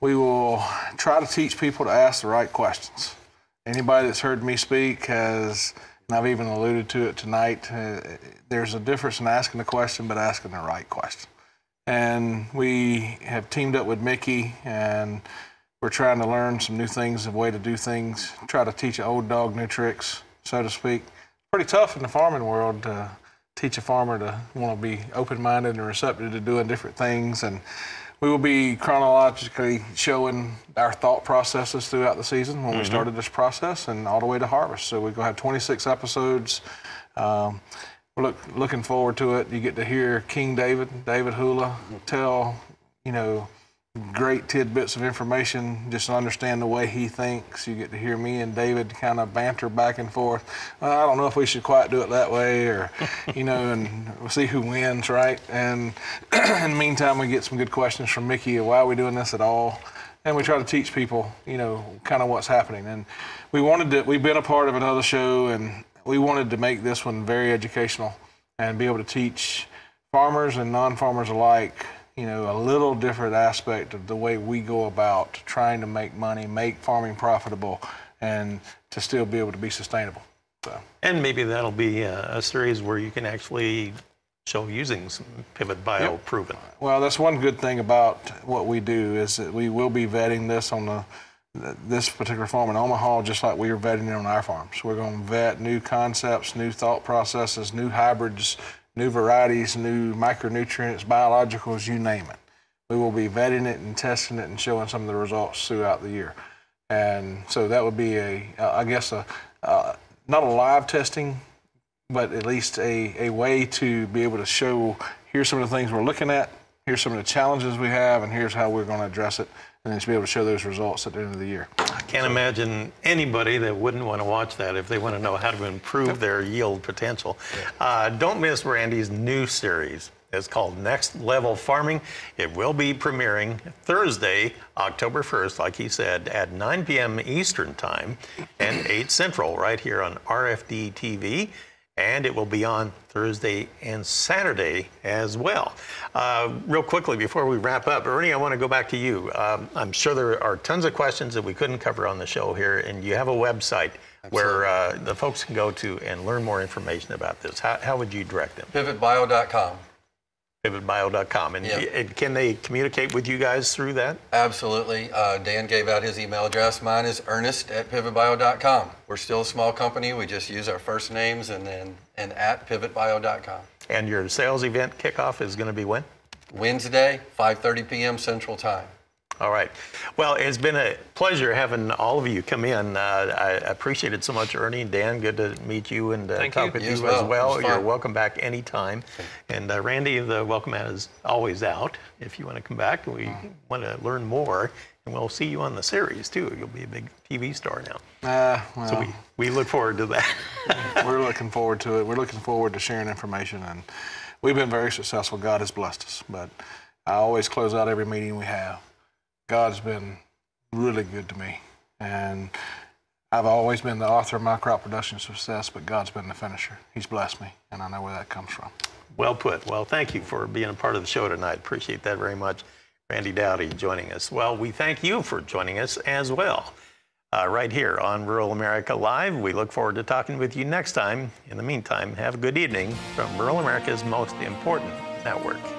we will try to teach people to ask the right questions. Anybody that's heard me speak has, and I've even alluded to it tonight, uh, there's a difference in asking the question, but asking the right question. And we have teamed up with Mickey, and we're trying to learn some new things, a way to do things, try to teach an old dog new tricks, so to speak. Pretty tough in the farming world to teach a farmer to want to be open-minded and receptive to doing different things. And we will be chronologically showing our thought processes throughout the season when mm-hmm. we started this process and all the way to harvest. So we're going to have twenty-six episodes. Um, we're look, looking forward to it. You get to hear King David, David Hula, tell, you know, great tidbits of information, just understand the way he thinks. You get to hear me and David kind of banter back and forth. Well, I don't know if we should quite do it that way, or, you know, and we'll see who wins, right? And in the meantime, we get some good questions from Mickey of why are we doing this at all? And we try to teach people, you know, kind of what's happening. And we wanted to, we've been a part of another show, and we wanted to make this one very educational and be able to teach farmers and non-farmers alike, you know, a little different aspect of the way we go about trying to make money, make farming profitable, and to still be able to be sustainable. So. And maybe that'll be a, a series where you can actually show using some Pivot Bio yep. Proven. Well, that's one good thing about what we do is that we will be vetting this on the this particular farm in Omaha, just like we are vetting it on our farms. We're going to vet new concepts, new thought processes, new hybrids, new varieties, new micronutrients, biologicals, you name it. We will be vetting it and testing it and showing some of the results throughout the year. And so that would be a, uh, I guess, a, uh, not a live testing, but at least a, a way to be able to show, here's some of the things we're looking at, here's some of the challenges we have, and here's how we're going to address it, and just be able to show those results at the end of the year. I can't so. imagine anybody that wouldn't want to watch that if they want to know how to improve their yield potential. Yeah. Uh, don't miss Randy's new series. It's called Next Level Farming. It will be premiering Thursday, October first, like he said, at nine p m Eastern Time and eight Central right here on R F D T V. And it will be on Thursday and Saturday as well. Uh, real quickly, before we wrap up, Ernie, I want to go back to you. Um, I'm sure there are tons of questions that we couldn't cover on the show here, and you have a website Absolutely. where uh, the folks can go to and learn more information about this. How, how would you direct them? pivot bio dot com. pivot bio dot com. And, yep. and can they communicate with you guys through that? Absolutely. Uh, Dan gave out his email address. Mine is Ernest at pivot bio dot com. We're still a small company. We just use our first names and then and, and at pivot bio dot com. And your sales event kickoff is going to be when? Wednesday, five thirty p m Central Time. All right. Well, it's been a pleasure having all of you come in. Uh, I appreciate it so much, Ernie and Dan. Good to meet you and uh, talk you. with you, you as well. As well. You're welcome back anytime. And uh, Randy, the welcome mat is always out. If you want to come back, we mm. want to learn more. And we'll see you on the series, too. You'll be a big T V star now. Uh, well, so we, we look forward to that. We're looking forward to it. We're looking forward to sharing information. And we've been very successful. God has blessed us. But I always close out every meeting we have. God's been really good to me, and I've always been the author of my crop production success, but God's been the finisher. He's blessed me, and I know where that comes from. Well put. Well, thank you for being a part of the show tonight. Appreciate that very much. Randy Dowdy joining us. Well, we thank you for joining us as well uh, right here on Rural America Live. We look forward to talking with you next time. In the meantime, have a good evening from Rural America's most important network.